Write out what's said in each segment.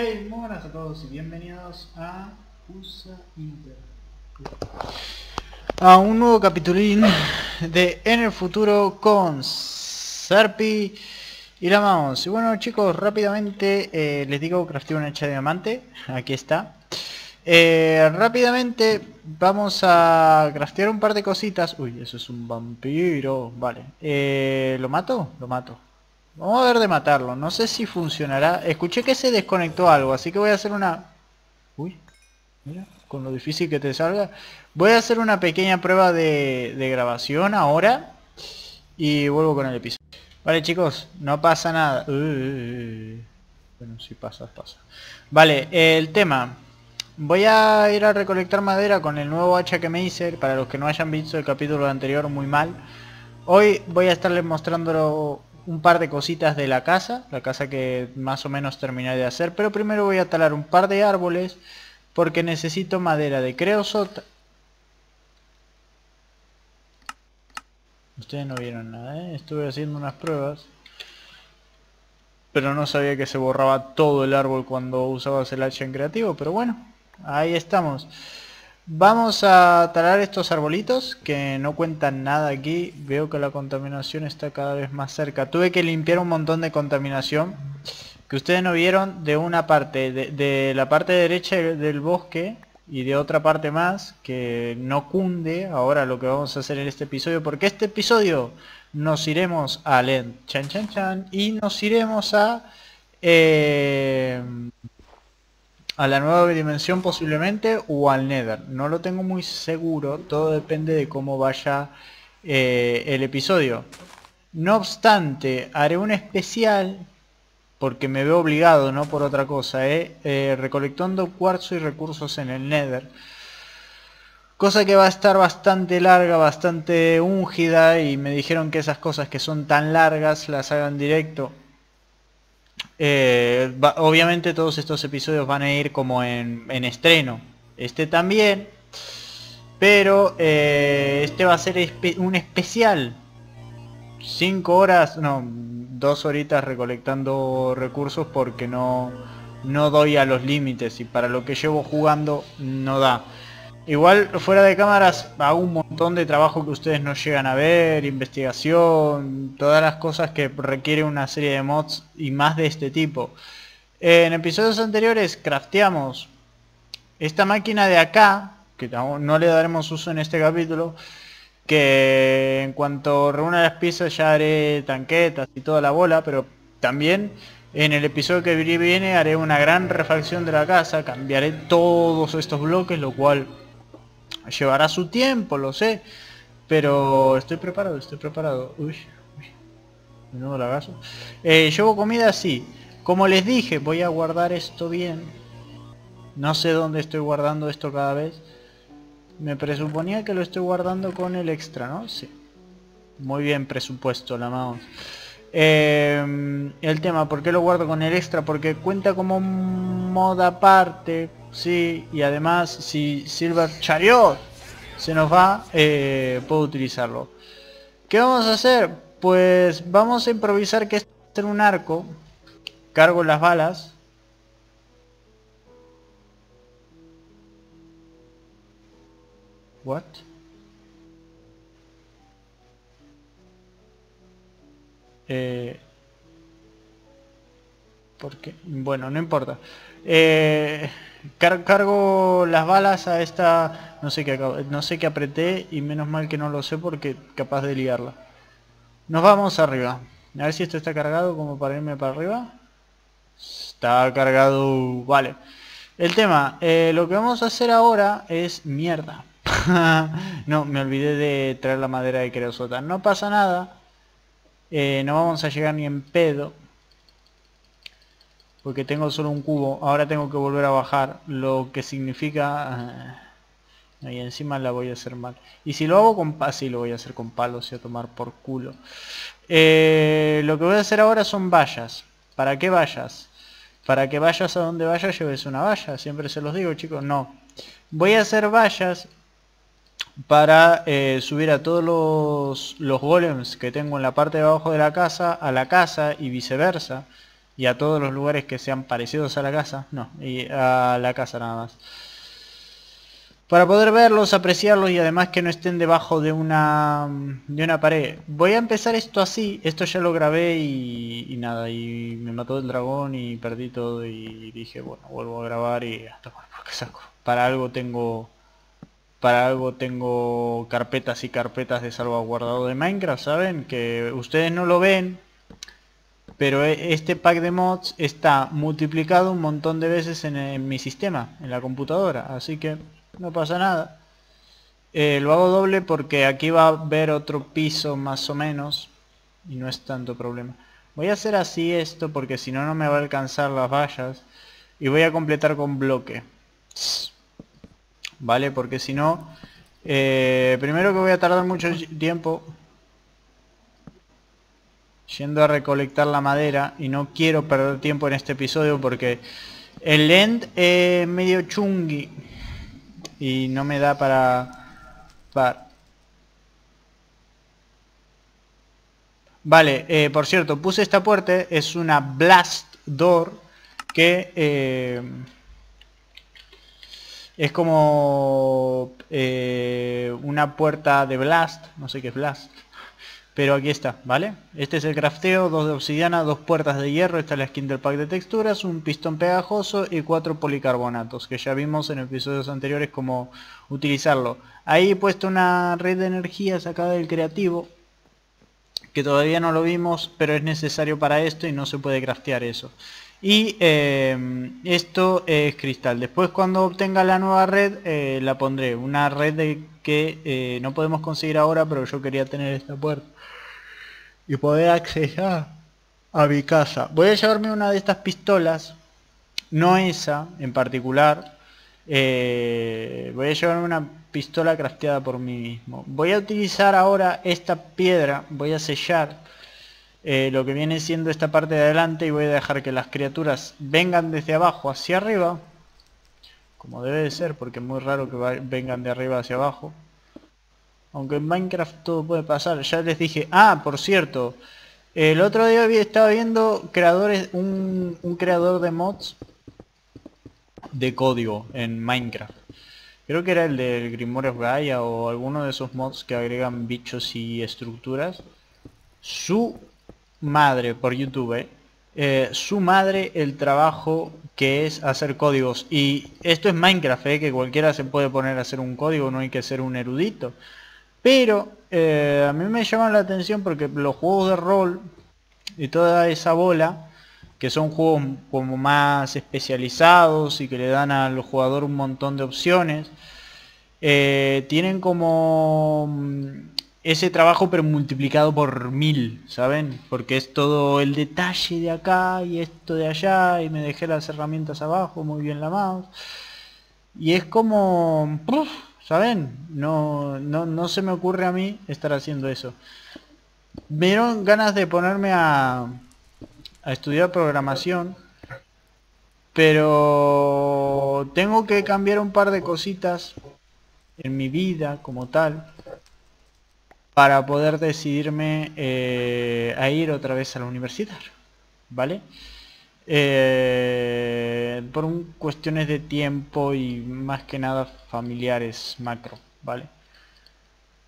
Hey, muy buenas a todos y bienvenidos a USA Inter. A un nuevo capitulín de En el Futuro con Serpi y la Mouse. Y bueno chicos, rápidamente les digo, crafté una hacha de diamante. Aquí está. Rápidamente vamos a craftear un par de cositas. Uy, eso es un vampiro. Vale. ¿Lo mato? Lo mato. Vamos a ver de matarlo. No sé si funcionará. Escuché que se desconectó algo, así que voy a hacer una... Uy, mira, con lo difícil que te salga. Voy a hacer una pequeña prueba de grabación ahora. Y vuelvo con el episodio. Vale chicos, no pasa nada. Bueno, si pasa, pasa. Vale, el tema... Voy a ir a recolectar madera con el nuevo hacha que me hice. Para los que no hayan visto el capítulo anterior, muy mal. Hoy voy a estarles mostrando un par de cositas de la casa que más o menos terminé de hacer. Pero primero voy a talar un par de árboles porque necesito madera de creosota. Ustedes no vieron nada, ¿eh? Estuve haciendo unas pruebas. Pero no sabía que se borraba todo el árbol cuando usabas el hacha en creativo, pero bueno. Ahí estamos. Vamos a talar estos arbolitos que no cuentan nada aquí. Veo que la contaminación está cada vez más cerca. Tuve que limpiar un montón de contaminación que ustedes no vieron de una parte, de la parte derecha del bosque y de otra parte más que no cunde. Ahora lo que vamos a hacer en este episodio, porque este episodio nos iremos a Lend, chan chan chan, y nos iremos a la nueva dimensión posiblemente, o al Nether. No lo tengo muy seguro, todo depende de cómo vaya el episodio. No obstante, haré un especial, porque me veo obligado, no por otra cosa, recolectando cuarzo y recursos en el Nether. Cosa que va a estar bastante larga, bastante úngida, y me dijeron que esas cosas que son tan largas las hagan directo. Obviamente todos estos episodios van a ir como en estreno. Este también. Pero este va a ser un especial. 5 horas, no, 2 horitas recolectando recursos porque no doy a los límites. Y para lo que llevo jugando no da. Igual fuera de cámaras hago un montón de trabajo que ustedes no llegan a ver, investigación, todas las cosas que requiere una serie de mods y más de este tipo. En episodios anteriores crafteamos esta máquina de acá, que no le daremos uso en este capítulo, que en cuanto reúna las piezas ya haré tanquetas y toda la bola, pero también... En el episodio que viene haré una gran refacción de la casa, cambiaré todos estos bloques, lo cual llevará su tiempo, lo sé, pero estoy preparado, Uy, de nuevo lagazo. Llevo comida, sí. Como les dije, voy a guardar esto bien. No sé dónde estoy guardando esto cada vez. Me presuponía que lo estoy guardando con el extra, ¿no? Sí. Muy bien presupuesto, la mouse. El tema, ¿por qué lo guardo con el extra? Porque cuenta como mod aparte, sí, y además si Silver Chariot se nos va, puedo utilizarlo. ¿Qué vamos a hacer? Pues vamos a improvisar que esto va a ser un arco. Cargo las balas. What? Porque bueno, no importa. Cargo las balas a esta, no sé qué apreté, y menos mal que no lo sé porque capaz de liarla. Nos vamos arriba. A ver si esto está cargado como para irme para arriba. Está cargado, vale. El tema, lo que vamos a hacer ahora es mierda. No, me olvidé de traer la madera de creosota. No pasa nada. No vamos a llegar ni en pedo porque tengo solo un cubo. Ahora tengo que volver a bajar, lo que significa y encima la voy a hacer mal. Y si lo hago con sí, lo voy a hacer con palos y a tomar por culo. Lo que voy a hacer ahora son vallas. ¿Para qué vallas? Para que vayas a donde vayas lleves una valla. Siempre se los digo chicos. No, voy a hacer vallas para subir a todos los golems que tengo en la parte de abajo de la casa a la casa y viceversa. y a todos los lugares que sean parecidos a la casa, no, y a la casa nada más, para poder verlos, apreciarlos y además que no estén debajo de una pared. Voy a empezar esto así, esto ya lo grabé y nada, y me mató el dragón y perdí todo y dije, bueno, vuelvo a grabar y a tomar por casaco. Para algo tengo carpetas y carpetas de salvaguardado de Minecraft, ¿saben? Que ustedes no lo ven, pero este pack de mods está multiplicado un montón de veces en mi sistema, en la computadora, así que no pasa nada. Lo hago doble porque aquí va a haber otro piso más o menos y no es tanto problema. Voy a hacer así esto porque si no, no me va a alcanzar las vallas, y voy a completar con bloque, ¿vale? Porque si no, primero que voy a tardar mucho tiempo yendo a recolectar la madera, y no quiero perder tiempo en este episodio porque el end es medio chungui y no me da para... Vale, por cierto, puse esta puerta, es una blast door que... es como una puerta de blast, no sé qué es blast, pero aquí está, ¿vale? Este es el crafteo, 2 de obsidiana, 2 puertas de hierro, esta es la skin del pack de texturas, un pistón pegajoso y 4 policarbonatos, que ya vimos en episodios anteriores cómo utilizarlo. Ahí he puesto una red de energía sacada del creativo, que todavía no lo vimos, pero es necesario para esto y no se puede craftear eso. Y esto es cristal. Después, cuando obtenga la nueva red, la pondré. Una red que no podemos conseguir ahora, pero yo quería tener esta puerta y poder acceder a mi casa. Voy a llevarme una de estas pistolas, no esa en particular. Voy a llevarme una pistola crafteada por mí mismo. Voy a utilizar ahora esta piedra, voy a sellar lo que viene siendo esta parte de adelante, y voy a dejar que las criaturas vengan desde abajo hacia arriba, como debe de ser, porque es muy raro que vengan de arriba hacia abajo, aunque en Minecraft todo puede pasar. Ya les dije, ah, por cierto, el otro día estaba viendo creadores, un creador de mods de código en Minecraft, creo que era el del Grimoire of Gaia o alguno de esos mods que agregan bichos y estructuras. Su madre, por YouTube, su madre el trabajo que es hacer códigos. Y esto es Minecraft, que cualquiera se puede poner a hacer un código, no hay que ser un erudito. Pero a mí me llama la atención porque los juegos de rol y toda esa bola, que son juegos como más especializados y que le dan al jugador un montón de opciones, tienen como... ese trabajo pero multiplicado por 1000, ¿saben? Porque es todo el detalle de acá y esto de allá, y me dejé las herramientas abajo, muy bien la mouse. Y es como... ¿saben? No se me ocurre a mí estar haciendo eso. Me dieron ganas de ponerme a estudiar programación, pero tengo que cambiar un par de cositas en mi vida como tal, para poder decidirme a ir otra vez a la universidad, ¿vale? Por cuestiones de tiempo y más que nada familiares macro, ¿vale?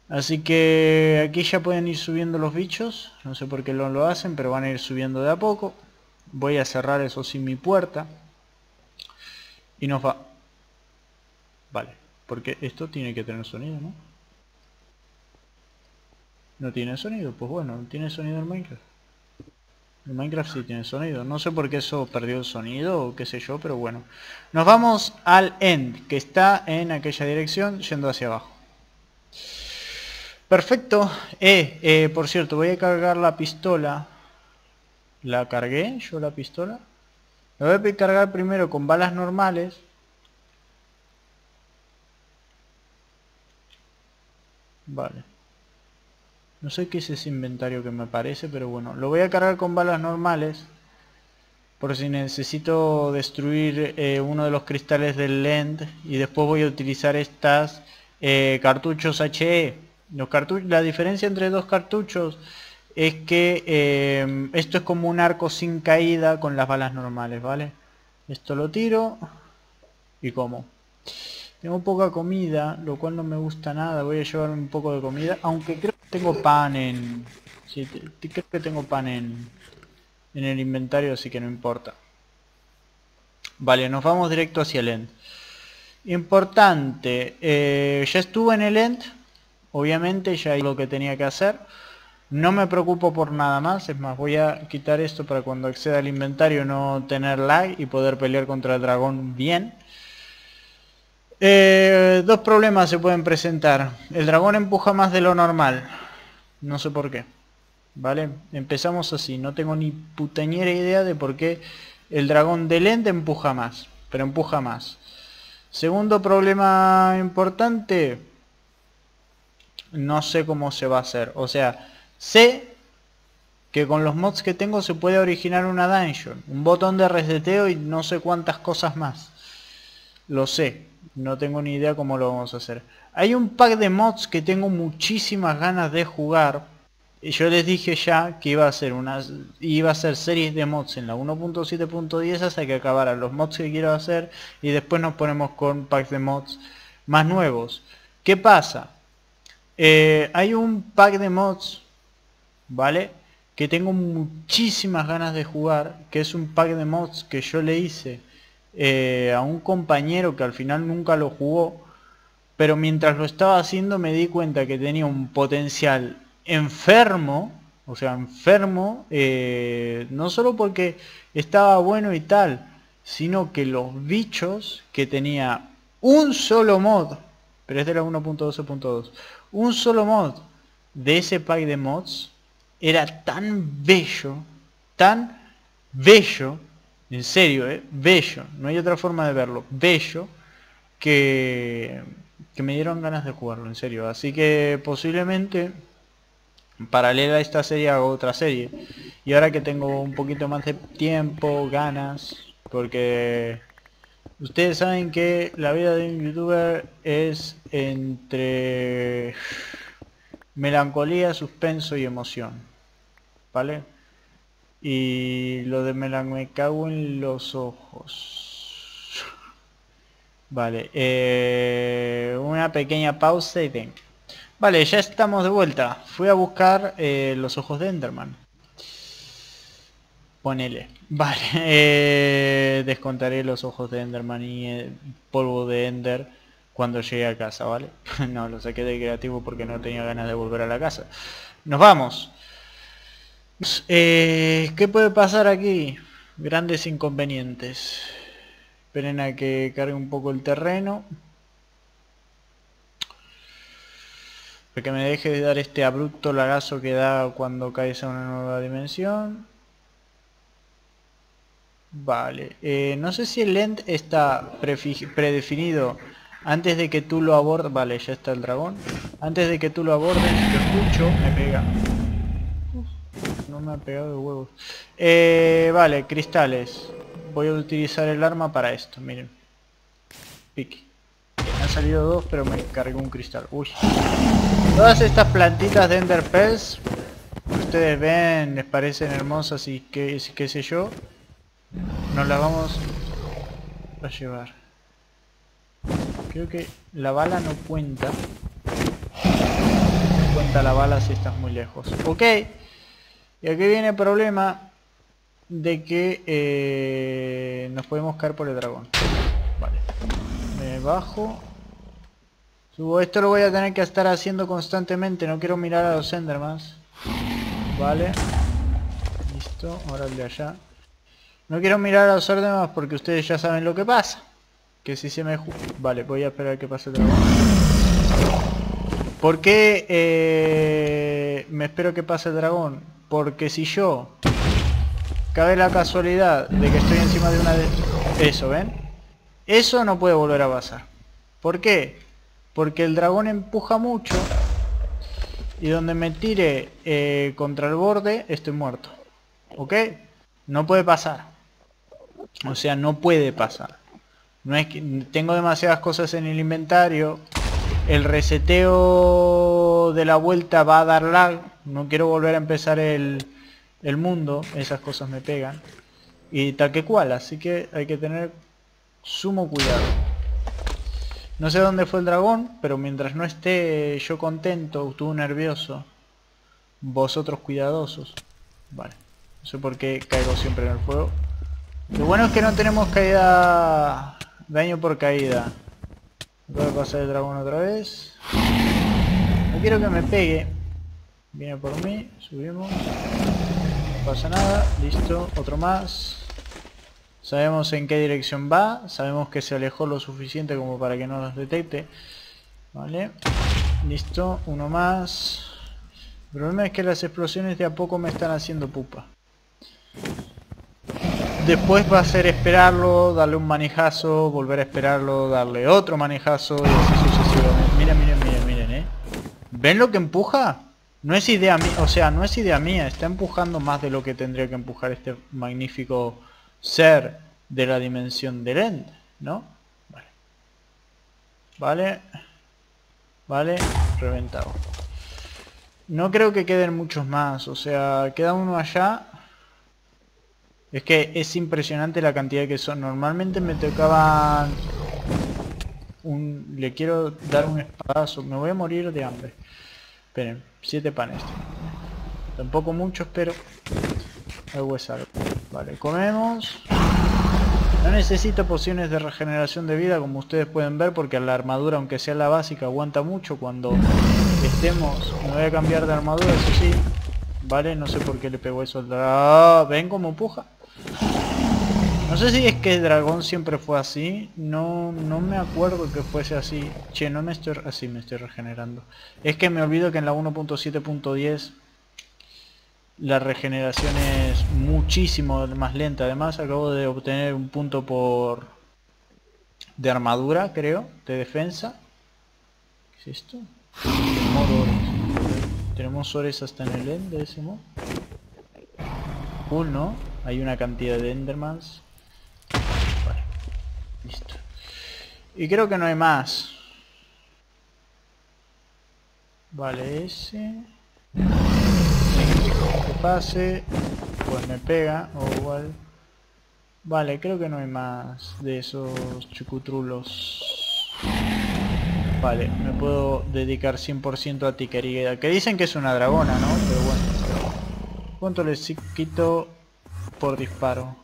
Así que aquí ya pueden ir subiendo los bichos, no sé por qué no lo hacen, pero van a ir subiendo de a poco. Voy a cerrar eso sin mi puerta y nos va... Vale, porque esto tiene que tener sonido, ¿no? No tiene sonido, pues bueno, no tiene sonido el Minecraft. El Minecraft sí tiene sonido, no sé por qué eso perdió el sonido o qué sé yo, pero bueno. Nos vamos al end, que está en aquella dirección, yendo hacia abajo. Perfecto. Por cierto, voy a cargar la pistola. ¿La cargué yo la pistola? La voy a cargar primero con balas normales. Vale. No sé qué es ese inventario que me aparece, pero bueno. Lo voy a cargar con balas normales, por si necesito destruir uno de los cristales del end. Y después voy a utilizar estas cartuchos HE. La diferencia entre dos cartuchos es que esto es como un arco sin caída con las balas normales, ¿vale? Esto lo tiro y como. Tengo poca comida, lo cual no me gusta nada. Voy a llevar un poco de comida, aunque creo que tengo pan en... Sí, creo que tengo pan en el inventario, así que no importa. Vale, nos vamos directo hacia el end. Importante, ya estuve en el end, obviamente ya hice lo que tenía que hacer. No me preocupo por nada más, es más, voy a quitar esto para cuando acceda al inventario no tener lag y poder pelear contra el dragón bien. Dos problemas se pueden presentar. El dragón empuja más de lo normal, no sé por qué. Vale, empezamos así, no tengo ni putañera idea de por qué el dragón del end empuja más, pero empuja más. Segundo problema importante, no sé cómo se va a hacer. O sea, sé que con los mods que tengo se puede originar una dungeon, un botón de reseteo y no sé cuántas cosas más. Lo sé, no tengo ni idea cómo lo vamos a hacer. Hay un pack de mods que tengo muchísimas ganas de jugar. Yo les dije ya que iba a hacer series de mods en la 1.7.10 hasta que acabaran los mods que quiero hacer y después nos ponemos con packs de mods más nuevos. ¿Qué pasa? Hay un pack de mods, ¿vale? Que tengo muchísimas ganas de jugar, que es un pack de mods que yo le hice a un compañero que al final nunca lo jugó, pero mientras lo estaba haciendo me di cuenta que tenía un potencial enfermo, o sea, enfermo, no solo porque estaba bueno y tal, sino que los bichos que tenía un solo mod, pero este era 1.12.2, un solo mod de ese pack de mods era tan bello, en serio, bello, no hay otra forma de verlo, bello, que me dieron ganas de jugarlo, en serio. Así que posiblemente... paralela a esta serie hago otra serie. Y ahora que tengo un poquito más de tiempo, ganas, porque ustedes saben que la vida de un youtuber es entre melancolía, suspenso y emoción, ¿vale? Y lo de me cago en los ojos. Vale, una pequeña pausa y venga. Vale, ya estamos de vuelta. Fui a buscar los ojos de Enderman. Ponele. Vale, descontaré los ojos de Enderman y el polvo de Ender cuando llegue a casa, ¿vale? No, lo saqué de creativo porque no tenía ganas de volver a la casa. ¡Nos vamos! ¿Qué puede pasar aquí? Grandes inconvenientes. Esperen a que cargue un poco el terreno. Que me deje de dar este abrupto lagazo que da cuando caes a una nueva dimensión. Vale, no sé si el end está predefinido antes de que tú lo abordes. Vale, ya está el dragón. Antes de que tú lo abordes, lo escucho, me pega. Uf, no me ha pegado de huevos. Vale, cristales. Voy a utilizar el arma para esto, miren. Pique. Me han salido dos, pero me cargué un cristal. Uy. Todas estas plantitas de Ender Pearls que ustedes ven, les parecen hermosas y qué sé yo, nos las vamos a llevar. Creo que la bala no cuenta. No cuenta la bala si estás muy lejos. Ok. Y aquí viene el problema de que nos podemos caer por el dragón. Vale. Me bajo. Subo. Esto lo voy a tener que estar haciendo constantemente. No quiero mirar a los Endermans. Vale. Listo. Ahora el de allá. No quiero mirar a los Endermans porque ustedes ya saben lo que pasa. Que si se me... Vale, voy a esperar que pase el dragón. ¿Por qué me espero que pase el dragón? Porque si yo... cabe la casualidad de que estoy encima de una de... Eso, ¿ven? Eso no puede volver a pasar. ¿Por qué? Porque el dragón empuja mucho y donde me tire contra el borde estoy muerto. ¿Ok? No puede pasar. O sea, no puede pasar. No es que tengo demasiadas cosas en el inventario. El reseteo de la vuelta va a dar lag. no quiero volver a empezar el mundo, esas cosas me pegan. Y tal que cual, así que hay que tener sumo cuidado. No sé dónde fue el dragón, pero mientras no esté yo contento, tú nervioso, vosotros cuidadosos. Vale, no sé por qué caigo siempre en el fuego. Lo bueno es que no tenemos caída, daño por caída. Voy a pasar el dragón otra vez. No quiero que me pegue. Viene por mí, subimos. No pasa nada, listo, otro más. Sabemos en qué dirección va, sabemos que se alejó lo suficiente como para que no nos detecte. Vale, listo, uno más. El problema es que las explosiones de a poco me están haciendo pupa. Después va a ser esperarlo, darle un manejazo, volver a esperarlo, darle otro manejazo y así sucesivamente. Miren, ¿ven lo que empuja? No es idea mía, o sea, no es idea mía, está empujando más de lo que tendría que empujar este magnífico ser de la dimensión del End, ¿no? Vale. Vale, reventado. No creo que queden muchos más, o sea, queda uno allá. Es que es impresionante la cantidad que son. Normalmente me tocaban un... Le quiero dar un espadazo, me voy a morir de hambre. Esperen, 7 panes. Tampoco muchos, pero algo es algo. Vale, comemos. No necesito pociones de regeneración de vida, como ustedes pueden ver, porque la armadura, aunque sea la básica, aguanta mucho cuando estemos. Me voy a cambiar de armadura, eso sí. Vale, no sé por qué le pegó eso al dragón. ¿Ven cómo empuja? No sé si es que el dragón siempre fue así, no me acuerdo que fuese así. Che, no me estoy... Así me estoy regenerando. Es que me olvido que en la 1.7.10 la regeneración es muchísimo más lenta. Además acabo de obtener un punto por... de armadura, creo, de defensa. ¿Qué es esto? Modo ores. Tenemos ores hasta en el end de ese modo. Cool, ¿no? Hay una cantidad de endermans. Listo. Y creo que no hay más. Vale, ese. Que pase. Pues me pega. O igual. Vale, creo que no hay más de esos chucutrulos. Vale, me puedo dedicar 100% a Tiquerida. Que dicen que es una dragona, ¿no? Pero bueno. ¿Cuánto les quito por disparo?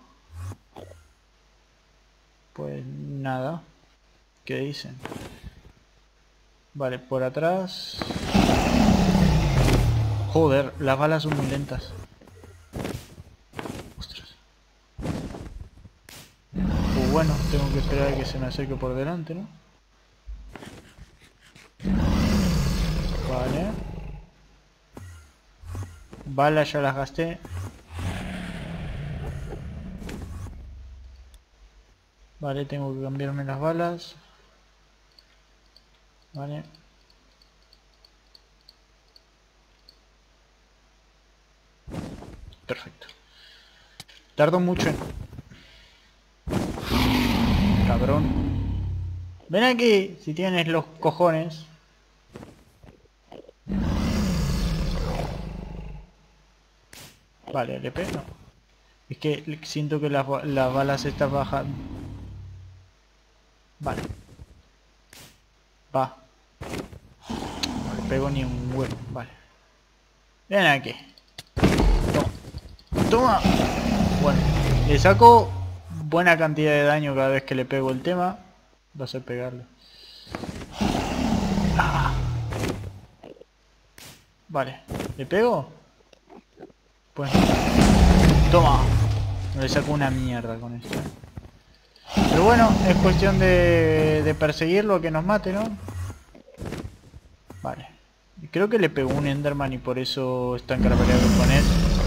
Pues nada. ¿Qué dicen? Vale, por atrás. Joder, las balas son muy lentas. Ostras. Pues bueno, tengo que esperar a que se me acerque por delante, ¿no? Vale. Balas ya las gasté. Vale, tengo que cambiarme las balas. Vale. Perfecto. Tardo mucho en... Cabrón. Ven aquí, si tienes los cojones. Vale, le pego. Es que siento que las balas estas bajan. Vale. Va. No le pego ni un huevo. Vale. Ven aquí. Toma. Toma. Bueno. Le saco buena cantidad de daño cada vez que le pego el tema. Va a ser pegarle. Ah. Vale. ¿Le pego? Pues. Toma. No le saco una mierda con esto. Pero bueno, es cuestión de perseguirlo, que nos mate, ¿no? Vale. Creo que le pegó un enderman y por eso está encarapelado con él.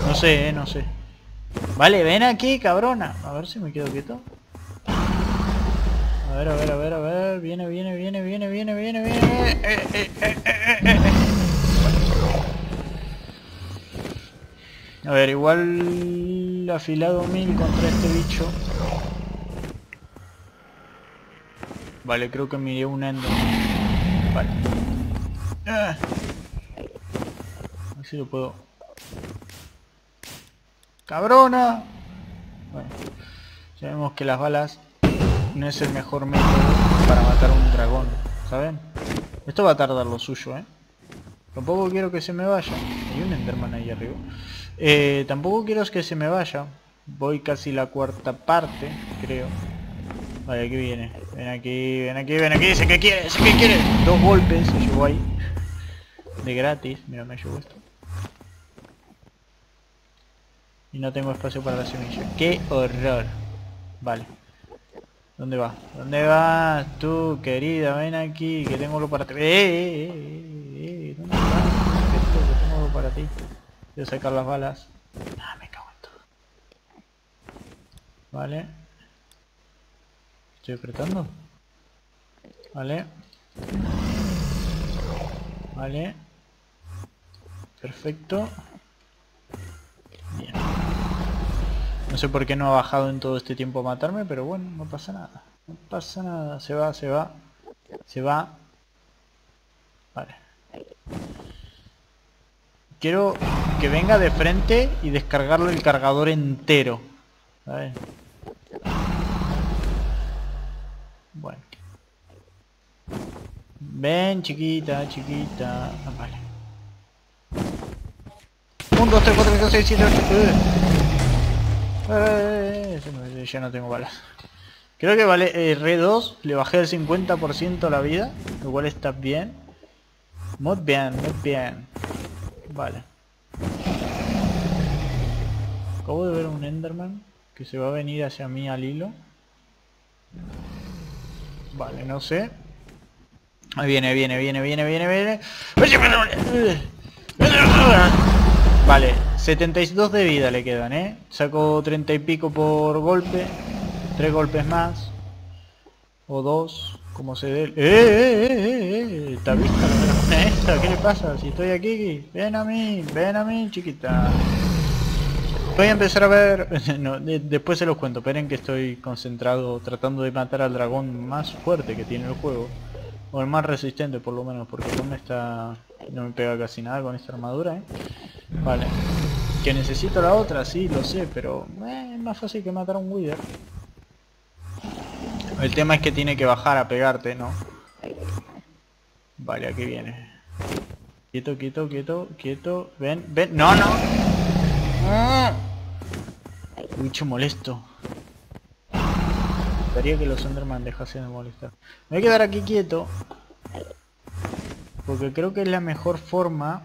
No sé, no sé. Vale, ven aquí, cabrona. A ver si me quedo quieto. A ver. Viene. A ver, igual afilado 1000 contra este bicho. Vale, creo que miré un Ender. Vale. si lo puedo. ¡Cabrona! Bueno, ya vemos que las balas no es el mejor método para matar a un dragón, ¿saben? Esto va a tardar lo suyo, ¿eh? Tampoco quiero que se me vaya. Hay un Enderman ahí arriba. Tampoco quiero que se me vaya. Voy casi la cuarta parte, creo. Vale, aquí viene. Ven aquí, ven aquí, ven aquí. Sé que quiere, sé que quiere. Dos golpes, se llevó ahí. De gratis. Mira, me llevó esto. Y no tengo espacio para la semilla. ¡Qué horror! Vale. ¿Dónde va? ¿Dónde vas tú, querida? Ven aquí, que tengo lo para ti. ¿Dónde vas? Que tengo lo para ti. Voy a sacar las balas. Ah, me cago en todo. Vale. ¿Estoy apretando? Vale. Vale. Perfecto. Bien. No sé por qué no ha bajado en todo este tiempo a matarme, pero bueno, no pasa nada. No pasa nada. Se va, se va. Se va. Vale. Quiero que venga de frente y descargarle el cargador entero. A ver. Bueno. Ven, chiquita, chiquita. Ah, vale. 1, 2, 3, 4, 5, 6, 7, 8. Ya no tengo balas. Creo que vale R2. Le bajé el 50% la vida. Lo cual está bien. Muy bien, muy bien. Vale. Acabo de ver un Enderman que se va a venir hacia mí al hilo. Vale, no sé. Ahí viene, viene, viene, viene, viene, viene. Vale, 72 de vida le quedan, ¿eh? Saco 30 y pico por golpe. 3 golpes más. O 2, como se dé. Está vista la dragona esta, ¿qué le pasa? Si estoy aquí, ven a mí, chiquita. Voy a empezar a ver... No, después se los cuento, esperen que estoy concentrado tratando de matar al dragón más fuerte que tiene el juego. O el más resistente por lo menos, porque con esta... No me pega casi nada con esta armadura, ¿eh? Vale. Que necesito la otra, sí, lo sé, pero... es más fácil que matar a un Wither. El tema es que tiene que bajar a pegarte, ¿no? Vale, aquí viene. Quieto, quieto, quieto, quieto. Ven, ven. ¡No, no! Bicho molesto. Me gustaría que los Enderman dejasen de molestar. Me voy a quedar aquí quieto. Porque creo que es la mejor forma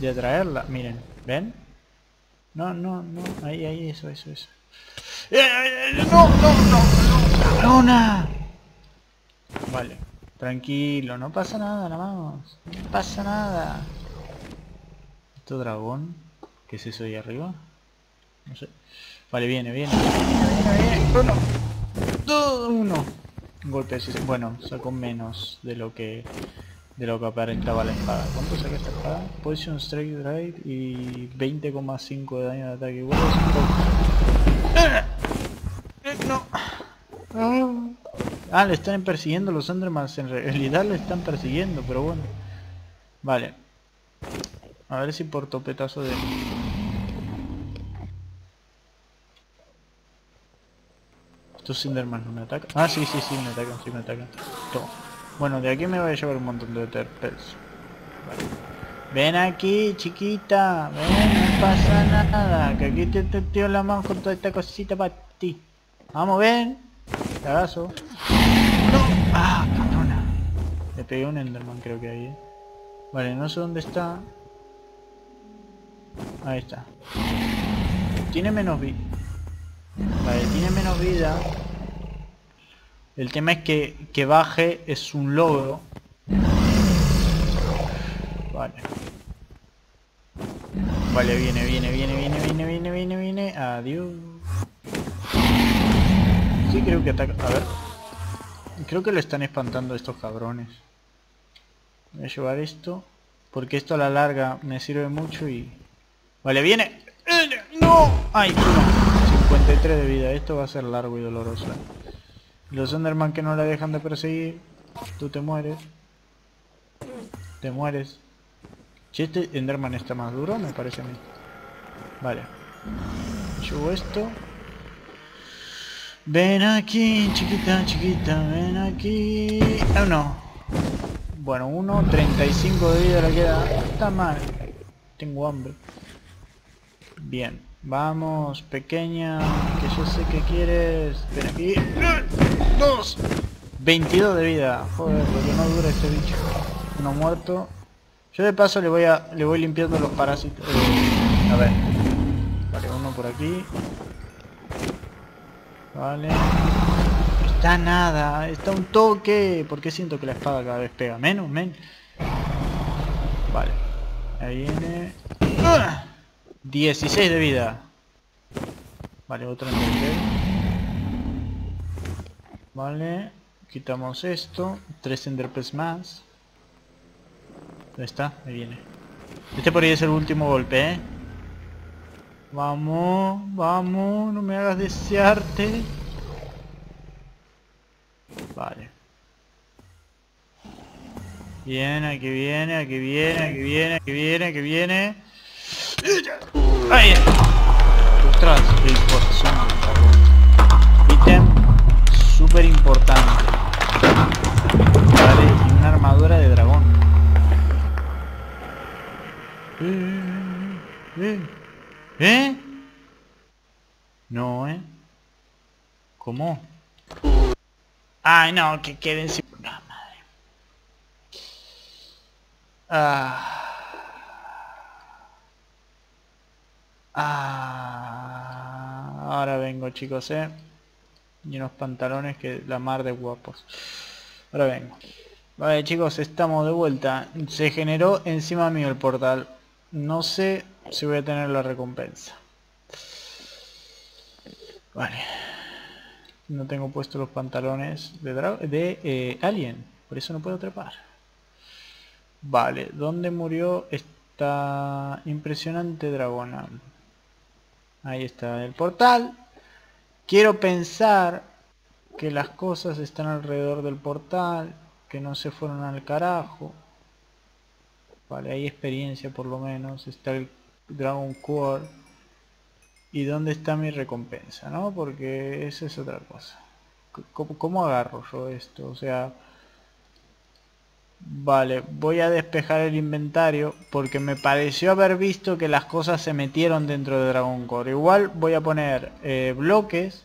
de atraerla. Miren, ¿ven? No, no, no. Ahí, ahí, eso, eso, eso. No, no, no, cabrona. Vale, tranquilo, no pasa nada, la Mouse. No pasa nada. ¿Esto dragón? ¿Qué es eso ahí arriba? No sé. Vale, viene, viene. Uno. Todo uno. Un golpe así. Bueno, sacó menos de lo que aparentaba la espada. ¿Cuánto saca esta espada? Poison Strike Drive y 20,5 de daño de ataque. Bueno, no. Ah, le están persiguiendo los Endermans. En realidad le están persiguiendo, pero bueno. Vale. A ver si por topetazo de... Estos Endermans no me atacan. Ah, sí, sí, sí, me atacan, sí, me atacan. Toma. Bueno, de aquí me voy a llevar un montón de Ender Pearls. Vale. Ven aquí, chiquita. Ven, no pasa nada. Que aquí te tiro la mano con toda esta cosita para ti. Vamos, ven. Cagazo. No. Ah, cabrona. Le pegué un Enderman, creo que ahí, ¿eh? Vale, no sé dónde está. Ahí está. Tiene menos vida. Vale, tiene menos vida. El tema es que baje es un logro. Vale. Vale, viene, viene, viene, viene, viene, viene, viene, viene. Adiós. Sí, creo que ataca. A ver. Creo que lo están espantando estos cabrones. Voy a llevar esto. Porque esto a la larga me sirve mucho y... Vale, viene. ¡No! ¡Ay, no! 53 de vida. Esto va a ser largo y doloroso. Los Enderman que no la dejan de perseguir. Tú te mueres. Te mueres. Si este Enderman está más duro, me parece a mí. Vale. Llevo esto. Ven aquí, chiquita, chiquita, ven aquí. Ah, no. Bueno, 1.35 de vida le queda. Está mal. Tengo hambre. Bien. Vamos, pequeña. Que yo sé que quieres. Ven aquí. Dos. 22 de vida. Joder, porque no dura este bicho. Uno muerto. Yo de paso le voy limpiando los parásitos. A ver. Vale, uno por aquí. Vale. Está nada, está un toque. Porque siento que la espada cada vez pega menos, men. Vale. Ahí viene. ¡Ah! 16 de vida. Vale, otro nivel. Vale. Quitamos esto. 3 Ender Pearls más. ¿Dónde está? Ahí viene. Este por ahí es el último golpe, ¿eh? Vamos, vamos, no me hagas desearte. Vale. Bien, aquí viene, aquí viene, aquí viene, aquí viene, aquí viene. Ahí está. Ostras, qué importante. Ítem súper importante. Vale, y una armadura de dragón. ¿Eh? No, ¿eh? ¿Cómo? Ay, no, que queden sin... Ah, madre. Ahora vengo, chicos, ¿eh? Y unos pantalones que la mar de guapos. Ahora vengo. Vale, chicos, estamos de vuelta. Se generó encima mío el portal. No sé... si voy a tener la recompensa. Vale. No tengo puesto los pantalones de Alien. Por eso no puedo trepar. Vale. ¿Dónde murió esta impresionante dragona? Ahí está el portal. Quiero pensar que las cosas están alrededor del portal. Que no se fueron al carajo. Vale, hay experiencia por lo menos. Está el Dragon Core. ¿Y dónde está mi recompensa? ¿No? Porque esa es otra cosa. ¿Cómo agarro yo esto? O sea... Vale, voy a despejar el inventario porque me pareció haber visto que las cosas se metieron dentro de Dragon Core. Igual voy a poner bloques.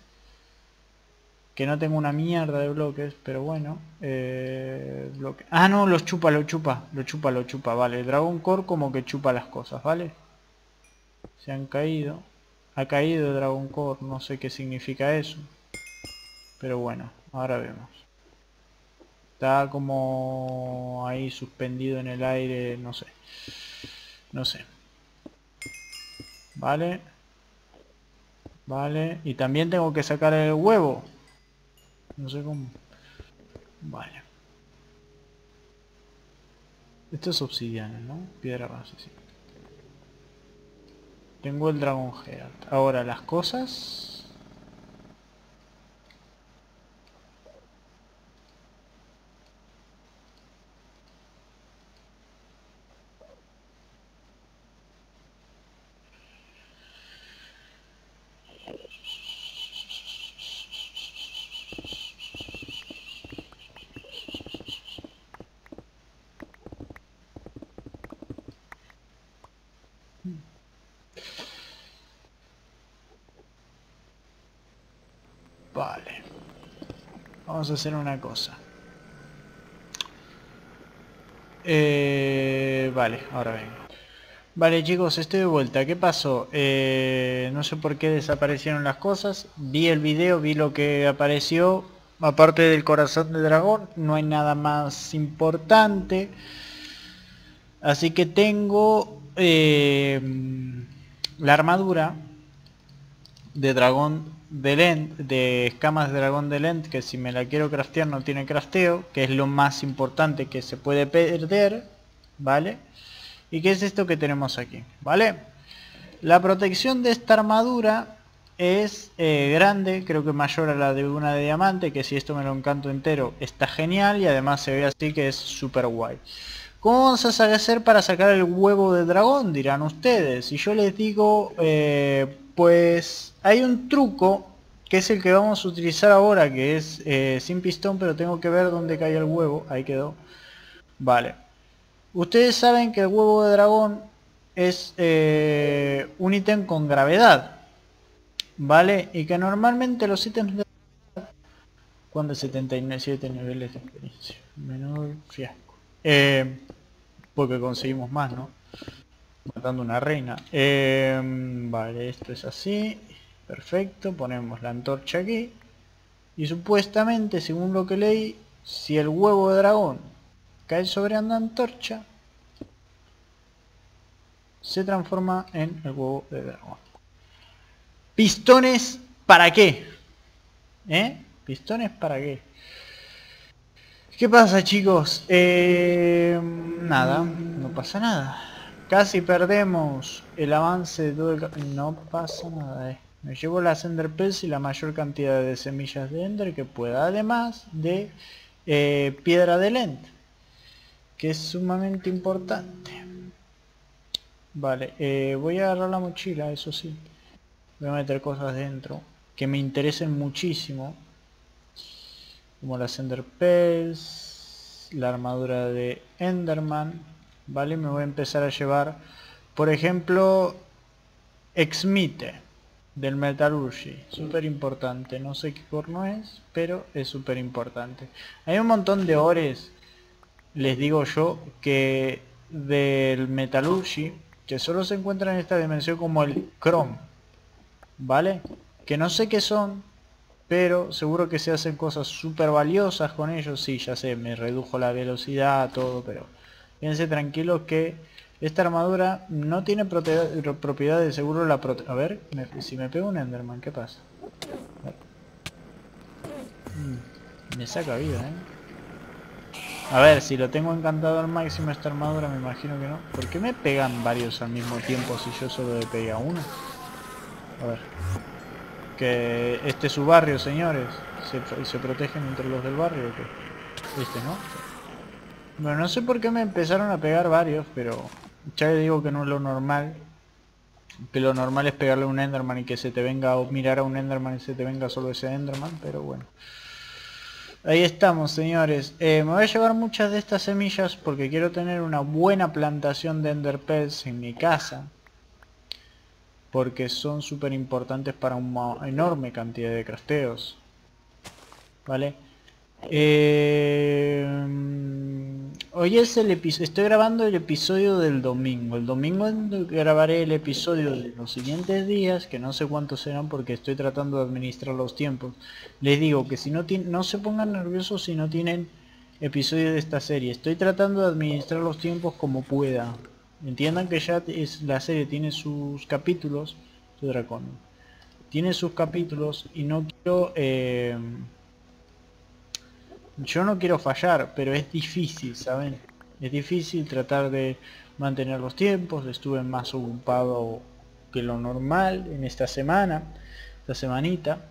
Que no tengo una mierda de bloques, pero bueno. Bloque. Ah, no, los chupa, los chupa. Los chupa, los chupa, vale. Dragon Core como que chupa las cosas, ¿vale? Se han caído. Ha caído Dragon Core. No sé qué significa eso. Pero bueno, ahora vemos. Está como ahí suspendido en el aire. No sé. No sé. Vale. Vale. Y también tengo que sacar el huevo. No sé cómo. Vale. Esto es obsidiana, ¿no? Piedra base, sí. Tengo el Dragon Heart. Ahora las cosas. Vale, vamos a hacer una cosa. Vale, ahora vengo. Vale, chicos, estoy de vuelta. ¿Qué pasó? No sé por qué desaparecieron las cosas. Vi el video, vi lo que apareció. Aparte del corazón de dragón, no hay nada más importante. Así que tengo la armadura de dragón. De escamas de dragón de Lent, que si me la quiero craftear no tiene crafteo, que es lo más importante que se puede perder, ¿vale? ¿Y qué es esto que tenemos aquí? ¿Vale? La protección de esta armadura es grande, creo que mayor a la de una de diamante, que si esto me lo encanto entero está genial y además se ve así que es super guay. ¿Cómo vamos a hacer para sacar el huevo de dragón?, dirán ustedes. Y yo les digo, pues hay un truco que es el que vamos a utilizar ahora, que es sin pistón, pero tengo que ver dónde cae el huevo. Ahí quedó. Vale. Ustedes saben que el huevo de dragón es un ítem con gravedad, ¿vale? Y que normalmente los ítems de gravedad, cuando 77 niveles de experiencia, menor fiasco, porque conseguimos más, ¿no? Matando una reina. Vale, esto es así. Perfecto, ponemos la antorcha aquí. Y supuestamente, según lo que leí, si el huevo de dragón cae sobre la antorcha, se transforma en el huevo de dragón. ¿Pistones para qué? ¿Pistones para qué? ¿Qué pasa, chicos? Nada, no pasa nada. Casi perdemos el avance de todo el... No pasa nada, Me llevo las Ender Pearls y la mayor cantidad de semillas de Ender que pueda, además de piedra de Lend, que es sumamente importante. Vale, voy a agarrar la mochila, eso sí. Voy a meter cosas dentro que me interesen muchísimo, como las Ender Pearls, la armadura de Enderman. Vale, me voy a empezar a llevar, por ejemplo, Exmite del Metalurgy, súper importante. No sé qué corno es, pero es súper importante. Hay un montón de ores, les digo yo, que del Metalurgy, que solo se encuentra en esta dimensión, como el Chrome, ¿vale? Que no sé qué son, pero seguro que se hacen cosas súper valiosas con ellos. Sí, ya sé, me redujo la velocidad, todo, pero fíjense tranquilos que esta armadura no tiene propiedades, seguro la protege. A ver, si me pego un Enderman, ¿qué pasa? Me saca vida, A ver, si lo tengo encantado al máximo esta armadura, me imagino que no. ¿Por qué me pegan varios al mismo tiempo si yo solo le pegué a uno? A ver. Que este es su barrio, señores. ¿Se protegen entre los del barrio o qué? Este, ¿no? Bueno, no sé por qué me empezaron a pegar varios, pero ya les digo que no es lo normal. Que lo normal es pegarle a un Enderman y que se te venga, o mirar a un Enderman y se te venga solo ese Enderman, pero bueno. Ahí estamos, señores. Me voy a llevar muchas de estas semillas porque quiero tener una buena plantación de Ender Pearls en mi casa, porque son súper importantes para una enorme cantidad de crafteos. ¿Vale? Hoy es el episodio... Estoy grabando el episodio del domingo. El domingo grabaré el episodio de los siguientes días, que no sé cuántos serán porque estoy tratando de administrar los tiempos. Les digo que si no tienen... No se pongan nerviosos si no tienen episodio de esta serie. Estoy tratando de administrar los tiempos como pueda. Entiendan que ya la serie tiene sus capítulos. Su dragón tiene sus capítulos y no quiero... Yo no quiero fallar, pero es difícil, ¿saben? Es difícil tratar de mantener los tiempos. Estuve más ocupado que lo normal en esta semana, esta semanita.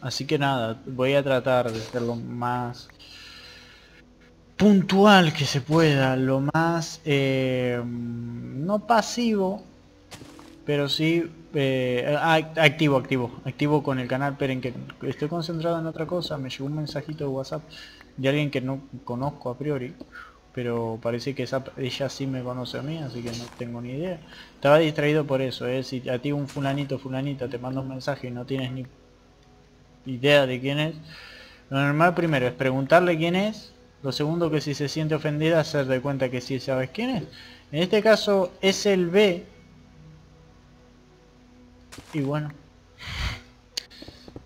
Así que nada, voy a tratar de ser lo más puntual que se pueda, lo más, no pasivo, pero sí activo con el canal. Esperen que estoy concentrado en otra cosa. Me llegó un mensajito de WhatsApp de alguien que no conozco a priori, pero parece que ella sí me conoce a mí, así que no tengo ni idea. Estaba distraído por eso, Si a ti un fulanita te manda un mensaje y no tienes ni idea de quién es, lo normal primero es preguntarle quién es. Lo segundo, que si se siente ofendida, hacer de cuenta que sí sabes quién es. En este caso es el B. Y bueno,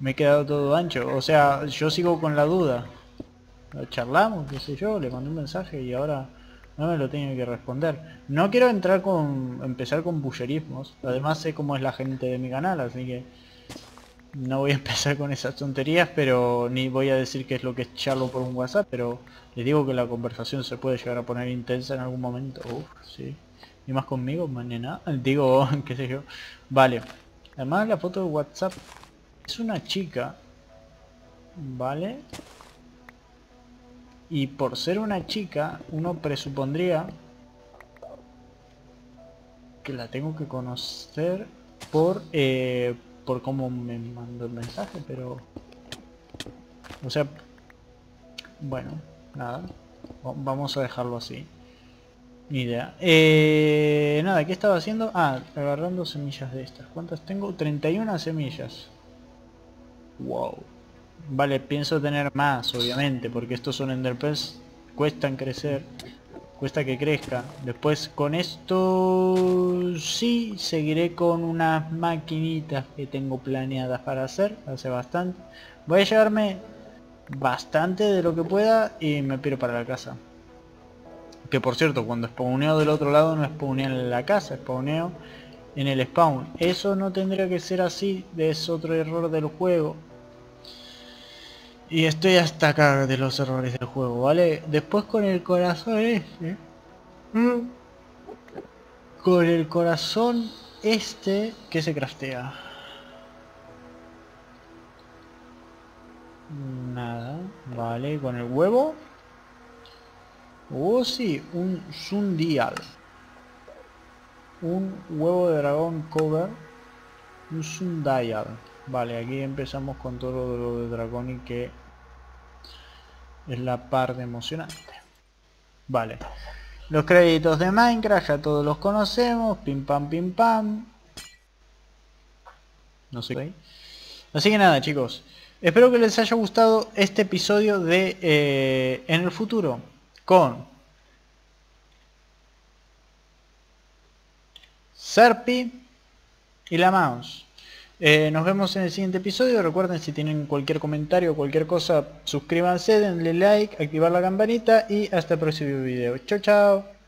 me he quedado todo ancho. O sea, yo sigo con la duda. Charlamos, qué sé yo, le mandé un mensaje y ahora no me lo tiene que responder. No quiero empezar con bullerismos. Además sé cómo es la gente de mi canal, así que no voy a empezar con esas tonterías, pero ni voy a decir qué es lo que es charlo por un WhatsApp, pero les digo que la conversación se puede llegar a poner intensa en algún momento. Uf, sí. Y más conmigo, mañana. Digo, qué sé yo. Vale. Además la foto de WhatsApp es una chica, ¿vale? Y por ser una chica, uno presupondría que la tengo que conocer por cómo me mandó el mensaje, pero... O sea... Bueno, nada. Vamos a dejarlo así. Ni idea. Nada, ¿qué estaba haciendo? Ah, agarrando semillas de estas. ¿Cuántas tengo? 31 semillas. Wow. Vale, pienso tener más, obviamente, porque estos son Ender Pearls, cuestan crecer, cuesta que crezca. Después con esto sí seguiré con unas maquinitas que tengo planeadas para hacer, hace bastante. Voy a llevarme bastante de lo que pueda y me piro para la casa. Que por cierto, cuando spawneo del otro lado no spawneo en la casa, spawneo en el spawn. Eso no tendría que ser así, es otro error del juego. Y estoy hasta acá de los errores del juego, ¿vale? Después con el corazón este... Con el corazón este que se craftea. Nada, vale, con el huevo. Oh sí, un sundial. Un huevo de dragón cover. Un sundial. Vale, aquí empezamos con todo lo de dragón y que... Es la parte emocionante. Vale. Los créditos de Minecraft, ya todos los conocemos. Pim pam, pim pam. No sé qué. Así que nada, chicos. Espero que les haya gustado este episodio de En el Futuro. Con... Serpi y la Mouse. Nos vemos en el siguiente episodio. Recuerden, si tienen cualquier comentario o cualquier cosa, suscríbanse, denle like, activar la campanita y hasta el próximo video. Chao, chao.